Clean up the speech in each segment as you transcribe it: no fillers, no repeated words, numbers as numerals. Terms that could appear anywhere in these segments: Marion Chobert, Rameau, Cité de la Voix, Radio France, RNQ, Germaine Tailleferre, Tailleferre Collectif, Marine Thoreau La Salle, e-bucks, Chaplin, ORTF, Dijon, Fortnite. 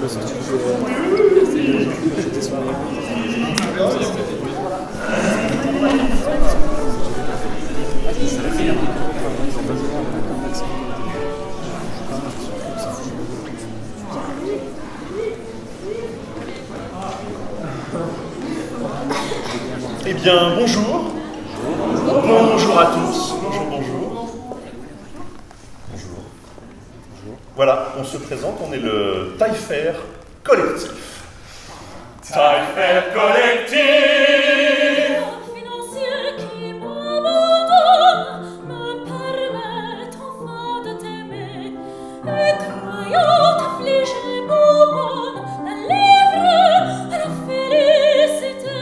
le studio. J'étais sur Eh bien, bonjour. Bonjour. Bonjour à tous. Bonjour, bonjour. Bonjour. Voilà, on se présente, on est le Tailleferre Collectif. Tailleferre Collectif. Financier qui m'abandonne, me permet enfin de t'aimer. Et croyant t'affliger mon bonne, la livre à la félicité.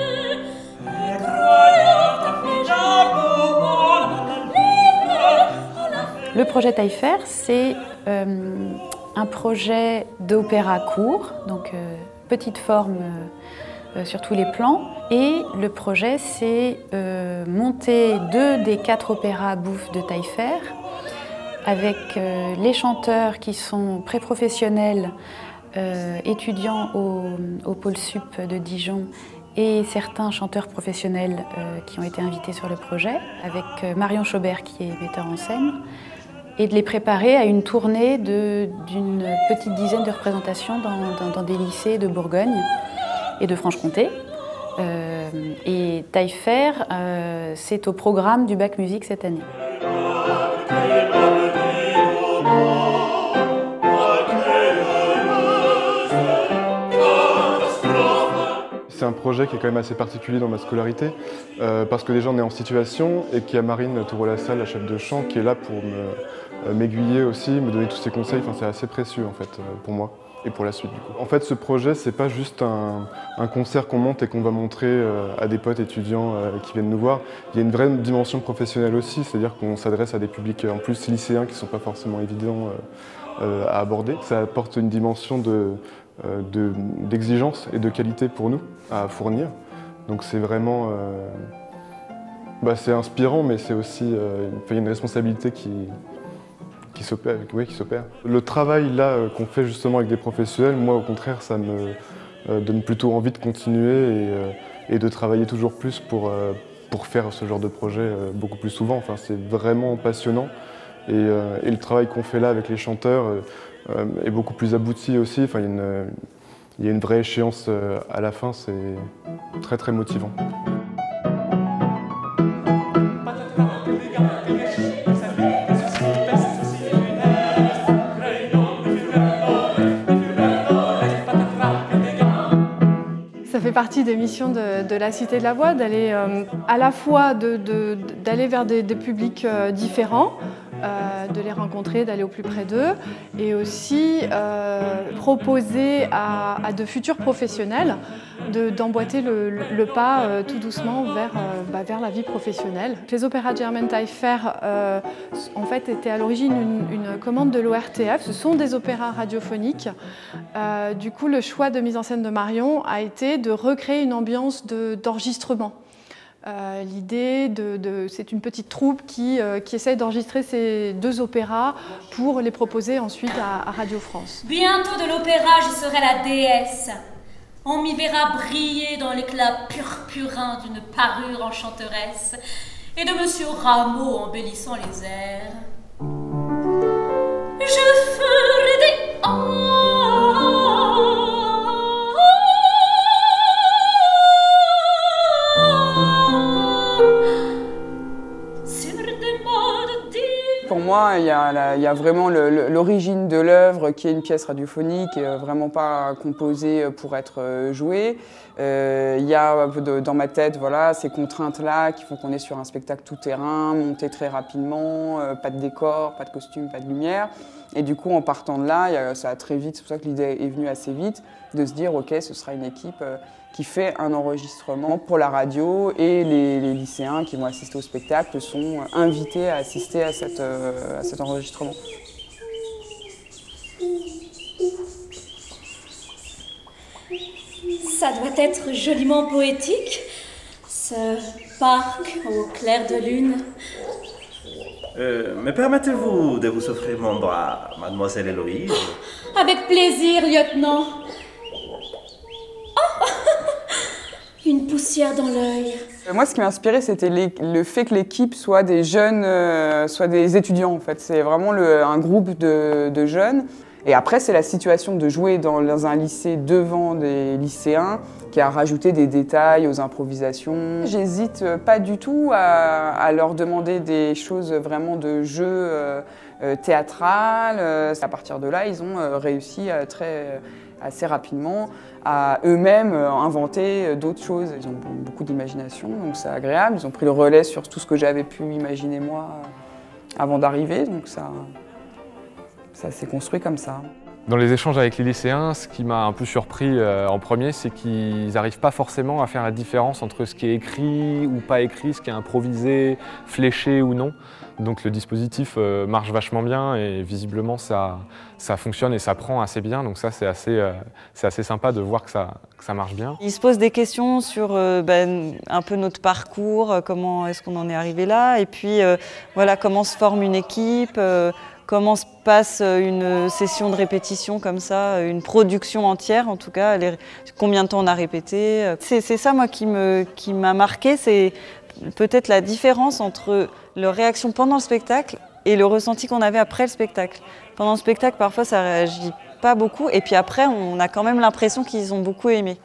Le projet Tailleferre, c'est un projet d'opéra court, donc petite forme sur tous les plans. Et le projet, c'est monter 2 des 4 opéras bouffes de Tailleferre avec les chanteurs qui sont pré-professionnels, étudiants au pôle sup de Dijon, et certains chanteurs professionnels qui ont été invités sur le projet, avec Marion Chobert qui est metteur en scène, et de les préparer à une tournée d'une petite dizaine de représentations dans des lycées de Bourgogne et de Franche-Comté. Et Tailleferre, c'est au programme du bac musique cette année. C'est un projet qui est quand même assez particulier dans ma scolarité, parce que déjà on est en situation et qu'il y a Marine Thoreau La Salle, la chef de chant, qui est là pour m'aiguiller aussi, me donner tous ses conseils. Enfin, c'est assez précieux en fait pour moi et pour la suite du coup. En fait, ce projet, c'est pas juste un concert qu'on monte et qu'on va montrer à des potes étudiants qui viennent nous voir. Il y a une vraie dimension professionnelle aussi, c'est-à-dire qu'on s'adresse à des publics en plus lycéens qui sont pas forcément évidents à aborder. Ça apporte une dimension d'exigence et de qualité pour nous à fournir. Donc c'est vraiment... c'est inspirant, mais c'est aussi... il y a une responsabilité qui s'opère. Oui, le travail là qu'on fait justement avec des professionnels, moi au contraire, ça me donne plutôt envie de continuer et de travailler toujours plus pour faire ce genre de projet beaucoup plus souvent. Enfin, c'est vraiment passionnant. Et le travail qu'on fait là avec les chanteurs est beaucoup plus abouti aussi. Enfin, il y a une vraie échéance à la fin, c'est très très motivant. Partie des missions de la Cité de la Voix, d'aller à la fois d'aller vers des publics différents, de les rencontrer, d'aller au plus près d'eux, et aussi proposer à de futurs professionnels d'emboîter le pas tout doucement vers la vie professionnelle. Les opéras de Germaine Tailleferre en fait étaient à l'origine une commande de l'ORTF. Ce sont des opéras radiophoniques. Du coup, le choix de mise en scène de Marion a été de recréer une ambiance d'enregistrement. L'idée, c'est une petite troupe qui essaye d'enregistrer ces 2 opéras pour les proposer ensuite à Radio France. Bientôt de l'opéra, je serai la déesse. On m'y verra briller dans l'éclat purpurin d'une parure enchanteresse et de monsieur Rameau embellissant les airs. Je ferai des Pour moi, il y a vraiment l'origine de l'œuvre qui est une pièce radiophonique, vraiment pas composée pour être jouée. Il y a dans ma tête ces contraintes-là qui font qu'on est sur un spectacle tout-terrain, monté très rapidement, pas de décor, pas de costume, pas de lumière. Et du coup, en partant de là, ça a très vite, c'est pour ça que l'idée est venue assez vite, de se dire, ok, ce sera une équipe qui fait un enregistrement pour la radio et les lycéens qui vont assister au spectacle sont invités à assister à cet enregistrement. Ça doit être joliment poétique, ce parc au clair de lune. Me permettez-vous de vous offrir mon bras, mademoiselle Héloïse? Avec plaisir, lieutenant. Oh! Une poussière dans l'œil. Moi, ce qui m'a inspiré, c'était le fait que l'équipe soit des jeunes, soit des étudiants, en fait. C'est vraiment un groupe de jeunes. Et après, c'est la situation de jouer dans un lycée devant des lycéens qui a rajouté des détails aux improvisations. J'hésite pas du tout à leur demander des choses vraiment de jeu théâtral. À partir de là, ils ont réussi assez rapidement à eux-mêmes inventer d'autres choses. Ils ont beaucoup d'imagination, donc c'est agréable. Ils ont pris le relais sur tout ce que j'avais pu imaginer moi avant d'arriver, donc ça s'est construit comme ça. Dans les échanges avec les lycéens, ce qui m'a un peu surpris en premier, c'est qu'ils n'arrivent pas forcément à faire la différence entre ce qui est écrit ou pas écrit, ce qui est improvisé, fléché ou non. Donc le dispositif marche vachement bien et visiblement ça fonctionne et ça prend assez bien. Donc ça, c'est assez sympa de voir que ça marche bien. Ils se posent des questions sur un peu notre parcours, comment est-ce qu'on en est arrivé là, et puis voilà, comment se forme une équipe, comment se passe une session de répétition comme ça, une production entière en tout cas, combien de temps on a répété. C'est ça moi qui m'a marqué, c'est peut-être la différence entre leur réaction pendant le spectacle et le ressenti qu'on avait après le spectacle. Pendant le spectacle parfois ça réagit pas beaucoup et puis après on a quand même l'impression qu'ils ont beaucoup aimé.